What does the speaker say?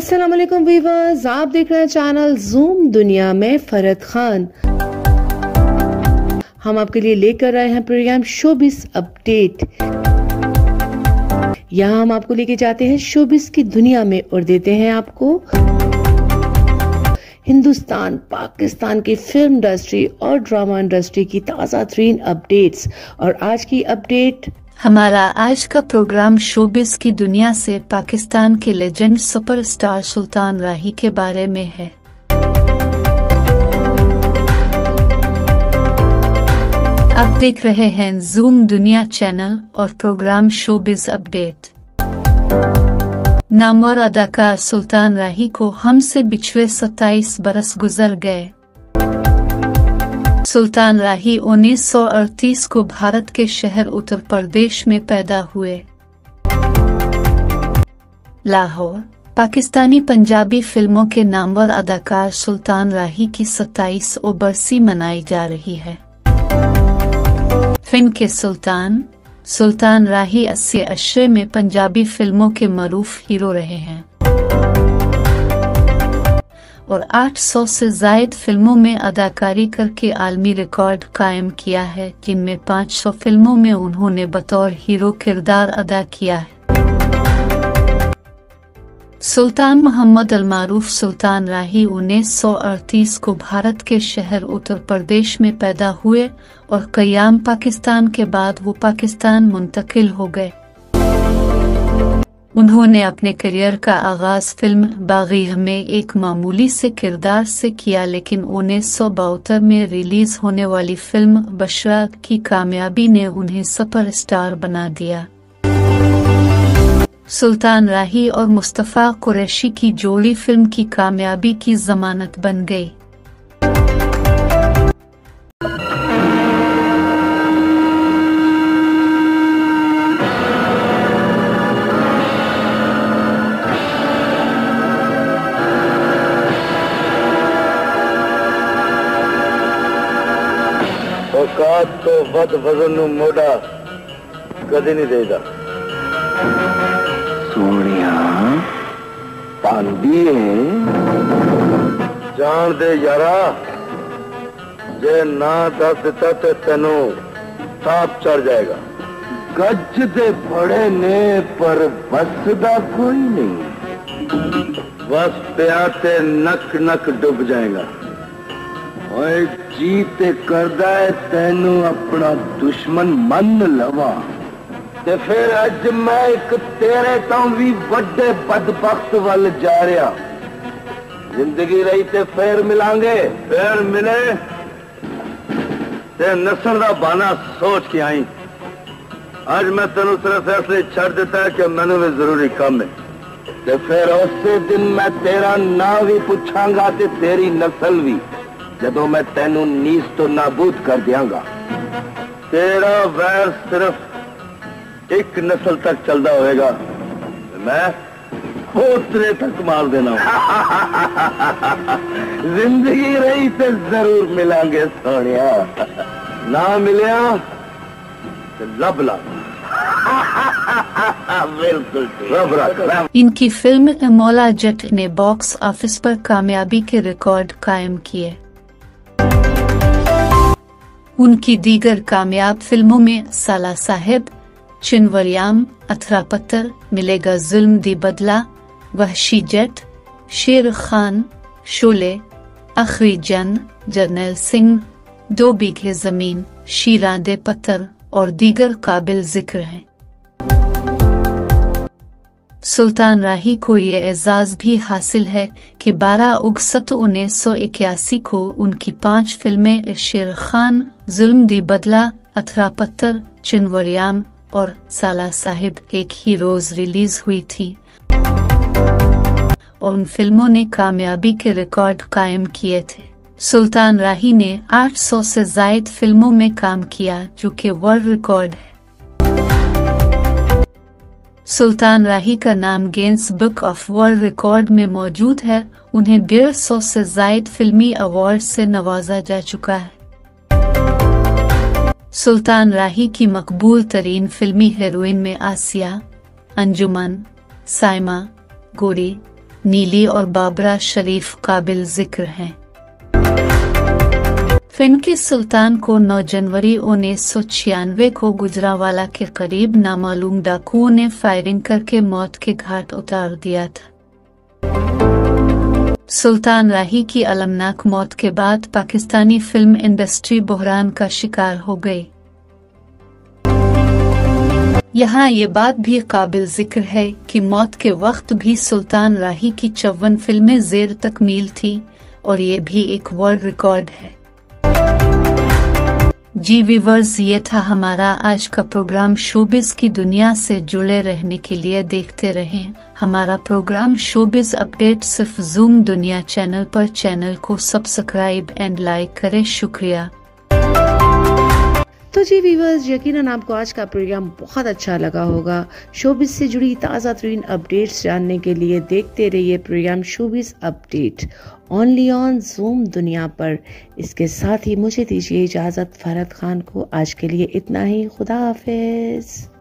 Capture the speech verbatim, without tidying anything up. अस्सलाम वालेकुम व्यूअर्स, आप देख रहे हैं चैनल जूम दुनिया में फरहत खान। हम आपके लिए लेकर आए हैं प्रोग्राम शोबिस अपडेट। यहाँ हम आपको लेके जाते हैं शोबिस की दुनिया में और देते हैं आपको हिंदुस्तान पाकिस्तान की फिल्म इंडस्ट्री और ड्रामा इंडस्ट्री की ताज़ा तरीन अपडेट्स। और आज की अपडेट, हमारा आज का प्रोग्राम शोबिस की दुनिया से पाकिस्तान के लेजेंड सुपरस्टार सुल्तान राही के बारे में है। आप देख रहे हैं जूम दुनिया चैनल और प्रोग्राम शोबिस अपडेट। नामवर अदाकार सुल्तान राही को हमसे पिछले सत्ताईस बरस गुजर गए। सुल्तान राही उन्नीस सौ अड़तीस को भारत के शहर उत्तर प्रदेश में पैदा हुए। लाहौर। पाकिस्तानी पंजाबी फिल्मों के नामवर अदाकार सुल्तान राही की सत्ताईस बरसी मनाई जा रही है। फिल्म के सुल्तान सुल्तान राही अस्सी अशरे में पंजाबी फिल्मों के मरूफ हीरो रहे हैं और आठ सौ से जायद फिल्मों में अदाकारी करके आलमी रिकॉर्ड कायम किया है, जिनमें पाँच सौ फिल्मों में उन्होंने बतौर हीरो किरदार अदा किया है। सुल्तान मोहम्मद अलमारूफ सुल्तान राही उन्नीस सौ अड़तीस को भारत के शहर उत्तर प्रदेश में पैदा हुए और कयाम पाकिस्तान के बाद वो पाकिस्तान मुंतकिल हो गए। उन्होंने अपने करियर का आगाज फिल्म बाग़ीह में एक मामूली से किरदार से किया, लेकिन उन्नीस सौ बाहत्तर में रिलीज होने वाली फिल्म बशरा की कामयाबी ने उन्हें सुपरस्टार बना दिया। सुल्तान राही और मुस्तफ़ा कुरैशी की जोड़ी फिल्म की कामयाबी की जमानत बन गई। औकात तो बद वज़न नूं मोड़ा कदी नहीं देगा। सोनिया पांदी जान दे यारा, जे ना दस दिता ते तेनू सांप चढ़ जाएगा। गज दे बड़े ने पर बसदा कोई नहीं, बस प्याते नक नक डुब जाएगा। ओए जीते करदा है तेनू अपना दुश्मन मन लवा, ते फिर अज मैं एक तेरे तो भी बड़े बदबख्त वाल जा रहा। जिंदगी रही ते फिर मिलांगे, फिर मिले ते नसर दा बहाना सोच के आई। अज मैं तेन सिर्फ इसलिए छोड़ दिता है कि मैनू भी जरूरी काम है, ते फिर उस दिन मैं तेरा ना भी पूछांगा ते तेरी नस्ल भी, जदों मैं तेनू नीस तो नाबूद कर दियांगा। तेरा वैर सिर्फ एक नस्ल तक चलता होगा, मैं पोतरे तक मार देना। जिंदगी रही तो जरूर मिलांगे सोनिया, ना मिलिया लब ला। बिल्कुल। इनकी फिल्म मौला जट ने बॉक्स ऑफिस पर कामयाबी के रिकॉर्ड कायम किए। उनकी दीगर कामयाब फिल्मों में साला साहेब, चिनवरियाम, अथरा पत्थर, मिलेगा जुल्म दी बदला, वहशी जट, शेर खान, शोले, आखिरी जंग, जर्नैल सिंह, दो बीघे जमीन, शीरा दे पत्थर और दीगर काबिल जिक्र हैं। सुल्तान राही को ये एजाज भी हासिल है कि बारह अगस्त उन्नीस सौ इक्यासी को उनकी पांच फिल्में शेर खान, जुल्म दी बदला, अथरा पत्थर, चिनवरियाम और साला साहिब एक ही रोज रिलीज हुई थी और उन फिल्मों ने कामयाबी के रिकॉर्ड कायम किए थे। सुल्तान राही ने आठ सौ से जायद फिल्मों में काम किया, जो कि वर्ल्ड रिकॉर्ड है। सुल्तान राही का नाम Guinness book of world record में मौजूद है। उन्हें डेढ़ सौ से जायद फिल्मी अवार्ड से नवाजा जा चुका है। सुल्तान राही की मकबूल तरीन फिल्मी हेरोइन में आसिया, अंजुमन, साइमा, गोरी, नीली और बाबरा शरीफ काबिल जिक्र हैं। फिन के सुल्तान को नौ जनवरी उन्नीस सौ छियानवे को गुजरांवाला के करीब नामालूम डाकुओं ने फायरिंग करके मौत के घाट उतार दिया था। सुल्तान राही की अलमनाक मौत के बाद पाकिस्तानी फिल्म इंडस्ट्री बहरान का शिकार हो गई। यहाँ ये बात भी काबिल जिक्र है कि मौत के वक्त भी सुल्तान राही की चौवन फिल्में जेर तकमील थी और ये भी एक वर्ल्ड रिकॉर्ड है। जी व्यूवर्स, ये था हमारा आज का प्रोग्राम। शोबिज़ की दुनिया से जुड़े रहने के लिए देखते रहें हमारा प्रोग्राम शोबिज़ अपडेट सिर्फ ज़ूम दुनिया चैनल पर। चैनल को सब्सक्राइब एंड लाइक करें। शुक्रिया। तो जी व्यूवर्स, यकीनन आपको आज का प्रोग्राम बहुत अच्छा लगा होगा। शोबिज़ से जुड़ी ताज़ा तरीन अपडेट्स जानने के लिए देखते रहिए programme showbiz update only on Zoom दुनिया पर। इसके साथ ही मुझे दीजिए इजाज़त, फरहत खान को आज के लिए इतना ही। खुदा हाफिज़।